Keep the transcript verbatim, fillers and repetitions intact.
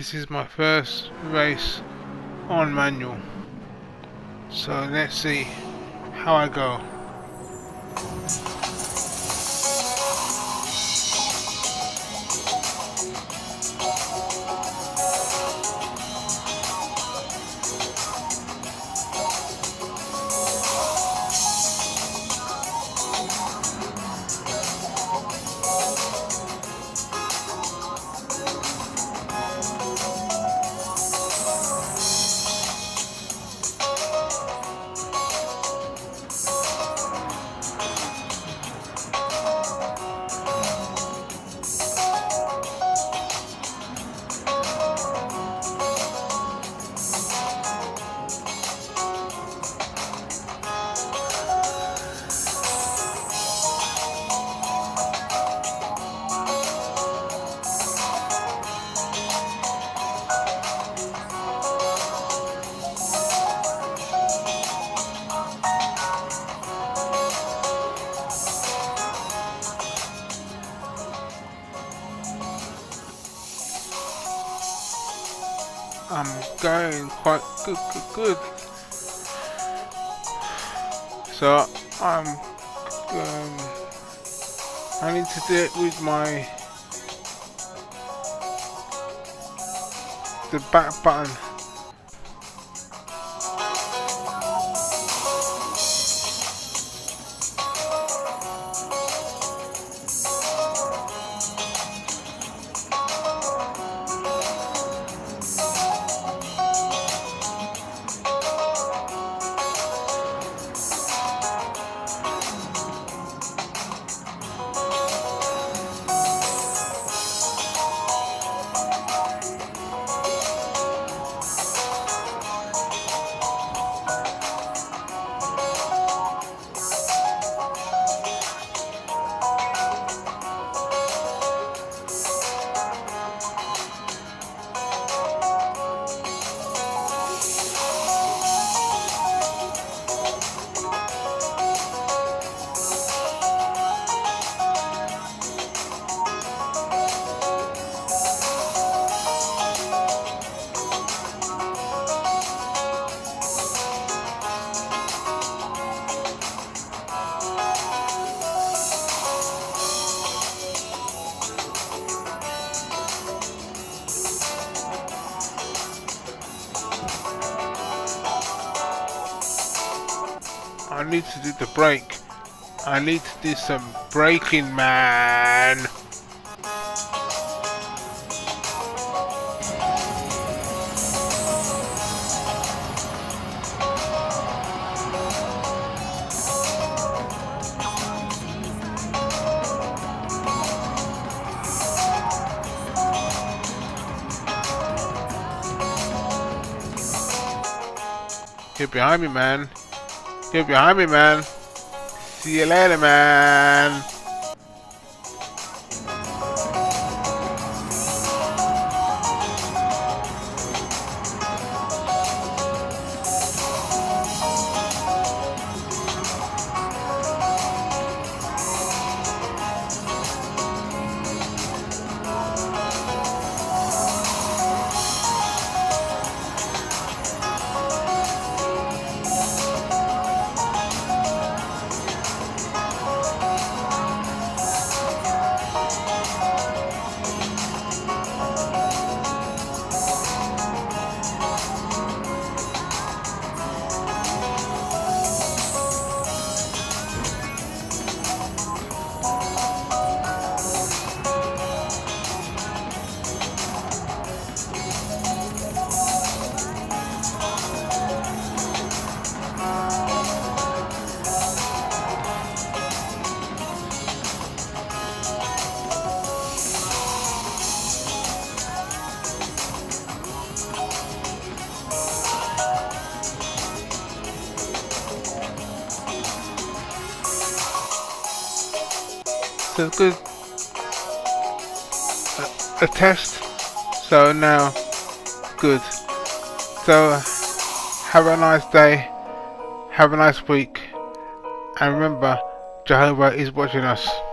this is my first race on manual, so let's see how I go. I'm going quite good, good, good. So I'm, um, I need to do it with my, the back button. I need to do the brake. I need to do some braking, man. Get behind me, man. Get behind me, man. See you later, man. A good a, a test, so now good. So have a nice day, have a nice week, and remember, Jehovah is watching us.